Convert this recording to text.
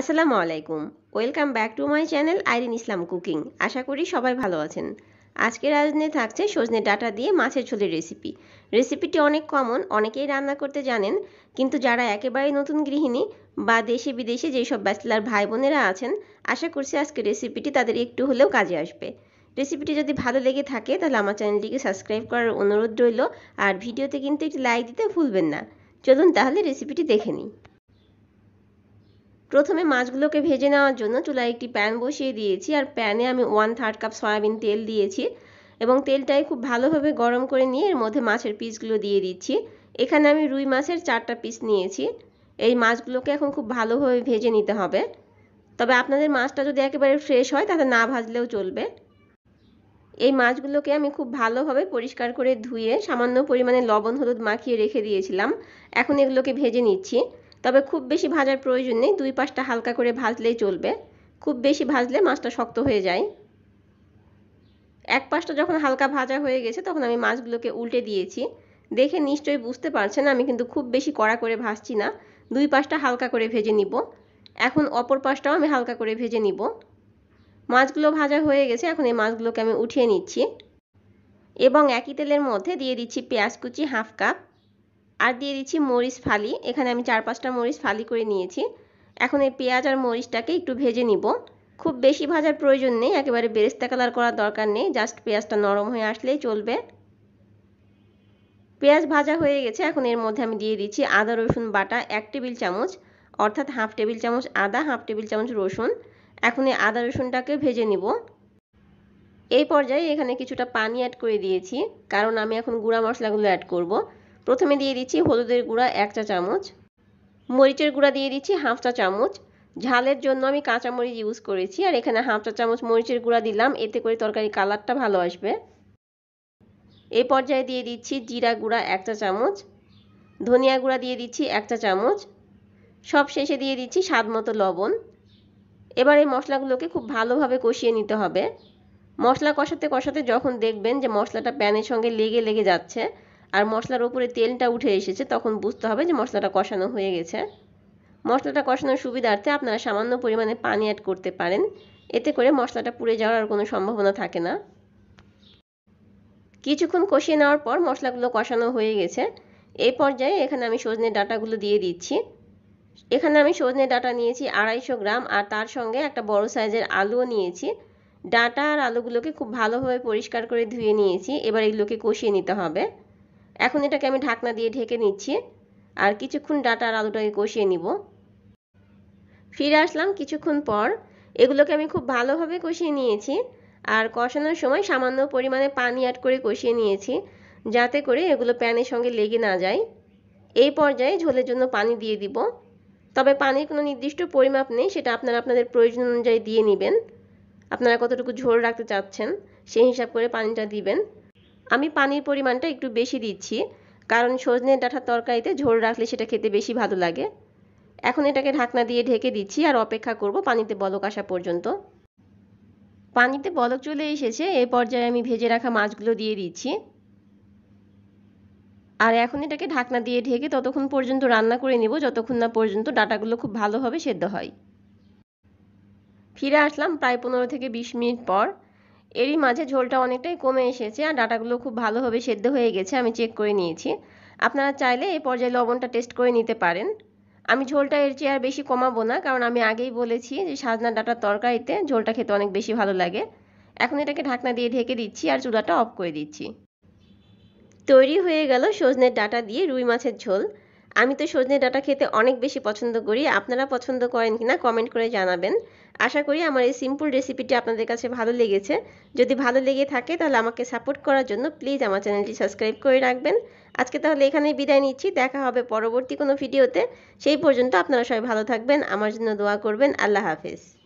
আসসালামু আলাইকুম welcome back to my channel Irene Islam cooking. আশা করি সবাই ভালো আছেন। আজকের আয়োজনে থাকছে সজনে ডাটা দিয়ে মাছের ঝোলের রেসিপি। রেসিপিটি অনেক কমন, অনেকেই রান্না করতে জানেন, কিন্তু যারা একেবারে নতুন গৃহিণী বা দেশে বিদেশে যেসব ব্যাচেলার ভাই বোনেরা আছেন, আশা করছি আজকের রেসিপিটি তাদের একটু হলেও কাজে আসবে। রেসিপিটি যদি ভালো লেগে থাকে তাহলে আমার চ্যানেলটিকে সাবস্ক্রাইব করার অনুরোধ রইল, আর ভিডিওতে কিন্তু একটি লাইক দিতে ভুলবেন না। চলুন তাহলে রেসিপিটি দেখে নিই। প্রথমে মাছগুলোকে ভেজে নেওয়ার জন্য চুলায় একটি প্যান বসিয়ে দিয়েছি, আর প্যানে আমি 1/3 কাপ সয়াবিন তেল দিয়েছি এবং তেলটাই খুব ভালোভাবে গরম করে নিয়ে এর মধ্যে মাছের পিসগুলো দিয়ে দিচ্ছি। এখানে আমি রুই মাছের 4টা পিস নিয়েছি। এই মাছগুলোকে এখন খুব ভালোভাবে ভেজে নিতে হবে, তবে আপনাদের মাছটা যদি একেবারে ফ্রেশ হয় তাতে না ভাজলেও চলবে। এই মাছগুলোকে আমি খুব ভালোভাবে পরিষ্কার করে ধুয়ে সামান্য পরিমাণে লবণ হলুদ মাখিয়ে রেখে দিয়েছিলাম। এখন এগুলোকে ভেজে নিচ্ছি, তবে খুব বেশি ভাজার প্রয়োজন নেই, 2-5টা হালকা করে ভাজলেই চলবে। খুব বেশি ভাজলে মাছটা শক্ত হয়ে যায়। 1 পাশটা যখন হালকা ভাজা হয়ে গেছে তখন আমি মাছগুলোকে উল্টে দিয়েছি। দেখে নিশ্চয়ই বুঝতে পারছেন আমি কিন্তু খুব বেশি কড়া করে ভাজছি না, 2 পাশটা হালকা করে ভেজে নিব। এখন অপর পাশটাও আমি হালকা করে ভেজে নিব। মাছগুলো ভাজা হয়ে গেছে, এখন এই মাছগুলোকে আমি উঠিয়ে নিচ্ছি এবং একই তেলের মধ্যে দিয়ে দিচ্ছি পেঁয়াজ কুচি 1/2 কাপ, আর দিয়ে দিচ্ছি মরিচ ফালি। এখানে আমি 4-5টা মরিচ ফালি করে নিয়েছি। এখন এই পেঁয়াজ আর মরিচটাকে একটু ভেজে নিব। খুব বেশি ভাজার প্রয়োজন নেই, একেবারে বেরেস্তা কালার করার দরকার নেই, জাস্ট পেঁয়াজটা নরম হয়ে আসলেই চলবে। পেঁয়াজ ভাজা হয়ে গেছে, এখন এর মধ্যে আমি দিয়ে দিচ্ছি আদা রসুন বাটা 1 টেবিল চামচ, অর্থাৎ 1/2 টেবিল চামচ আদা, 1/2 টেবিল চামচ রসুন। এখন এই আদা রসুনটাকে ভেজে নিব। এই পর্যায়ে এখানে কিছুটা পানি অ্যাড করে দিয়েছি, কারণ আমি এখন গুঁড়া মশলাগুলো অ্যাড করব। প্রথমে দিয়ে দিচ্ছি হলুদের গুঁড়া 1 চা চামচ, মরিচের গুঁড়া দিয়ে দিচ্ছি 1/2 চা চামচ। ঝালের জন্য আমি কাঁচামরিচ ইউজ করেছি, আর এখানে 1/2 চা চামচ মরিচের গুঁড়া দিলাম, এতে করে তরকারি কালারটা ভালো আসবে। এই পর্যায়ে দিয়ে দিচ্ছি জিরা গুঁড়া 1 চা চামচ, ধনিয়া গুঁড়া দিয়ে দিচ্ছি 1 চা চামচ, সব শেষে দিয়ে দিচ্ছি স্বাদ মতো লবণ। এবার এই মশলাগুলোকে খুব ভালোভাবে কষিয়ে নিতে হবে। মশলা কষাতে কষাতে যখন দেখবেন যে মশলাটা প্যানের সঙ্গে লেগে লেগে যাচ্ছে আর মশলার উপরে তেলটা উঠে এসেছে, তখন বুঝতে হবে যে মশলাটা কষানো হয়ে গেছে। মশলাটা কষানোর সুবিধার্থে আপনারা সামান্য পরিমাণে পানি অ্যাড করতে পারেন, এতে করে মশলাটা পুড়ে যাওয়ার আর কোনো সম্ভাবনা থাকে না। কিছুক্ষণ কষিয়ে নেওয়ার পর মশলাগুলো কষানো হয়ে গেছে। এই পর্যায়ে এখানে আমি সজনে ডাটাগুলো দিয়ে দিচ্ছি। এখানে আমি সজনে ডাটা নিয়েছি 250 গ্রাম, আর তার সঙ্গে একটা বড় সাইজের আলুও নিয়েছি। ডাটা আর আলুগুলোকে খুব ভালোভাবে পরিষ্কার করে ধুয়ে নিয়েছি। এবার এগুলোকে কষিয়ে নিতে হবে। এখন এটাকে আমি ঢাকনা দিয়ে ঢেকে নিচ্ছি, আর কিছুক্ষণ ডাটা আর আলুটাকে কষিয়ে নিব। ফিরে আসলাম কিছুক্ষণ পর। এগুলোকে আমি খুব ভালোভাবে কষিয়ে নিয়েছি, আর কষানোর সময় সামান্য পরিমাণে পানি অ্যাড করে কষিয়ে নিয়েছি, যাতে করে এগুলো প্যানের সঙ্গে লেগে না যায়। এই পর্যায়ে ঝোলের জন্য পানি দিয়ে দিব, তবে পানির কোনো নির্দিষ্ট পরিমাপ নেই, সেটা আপনারা আপনাদের প্রয়োজন অনুযায়ী দিয়ে নেবেন। আপনারা কতটুকু ঝোল রাখতে চাচ্ছেন সেই হিসাব করে পানিটা দিবেন। আমি পানির পরিমাণটা একটু বেশি দিচ্ছি, কারণ সজনে ডাঁটার তরকারিতে ঝোল রাখলে সেটা খেতে বেশি ভালো লাগে। এখন এটাকে ঢাকনা দিয়ে ঢেকে দিচ্ছি, আর অপেক্ষা করব পানিতে বলক আসা পর্যন্ত। পানিতে বলক চলে এসেছে। এই পর্যায়ে আমি ভেজে রাখা মাছগুলো দিয়ে দিচ্ছি, আর এখন এটাকে ঢাকনা দিয়ে ঢেকে ততক্ষণ পর্যন্ত রান্না করে নেব যতক্ষণ না পর্যন্ত ডাটাগুলো খুব ভালোভাবে সেদ্ধ হয়। ফিরে আসলাম প্রায় 15 থেকে 20 মিনিট পর। এরই মাঝে ঝোলটা অনেকটাই কমে এসেছে, আর ডাটাগুলো খুব ভালোভাবে সেদ্ধ হয়ে গেছে, আমি চেক করে নিয়েছি। আপনারা চাইলে এই পর্যায়ে লবণটা টেস্ট করে নিতে পারেন। আমি ঝোলটা এর চেয়ে আর বেশি কমাবো না, কারণ আমি আগেই বলেছি যে সজনে ডাটার তরকারিতে ঝোলটা খেতে অনেক বেশি ভালো লাগে। এখন এটাকে ঢাকনা দিয়ে ঢেকে দিচ্ছি, আর চুলাটা অফ করে দিচ্ছি। তৈরি হয়ে গেল সজনে ডাটা দিয়ে রুই মাছের ঝোল। আমি তো সজনে ডাটা খেতে অনেক বেশি পছন্দ করি, আপনারা পছন্দ করেন কিনা কমেন্ট করে জানাবেন। আশা করি আমার এই সিম্পল রেসিপিটি আপনাদের কাছে ভালো লেগেছে। যদি ভালো লেগে থাকে তাহলে আমাকে সাপোর্ট করার জন্য প্লিজ আমার চ্যানেলটি সাবস্ক্রাইব করে রাখবেন। আজকে তাহলে এখানেই বিদায় নিচ্ছি, দেখা হবে পরবর্তী কোনো ভিডিওতে। সেই পর্যন্ত আপনারা সবাই ভালো থাকবেন, আমার জন্য দোয়া করবেন। আল্লাহ হাফেজ।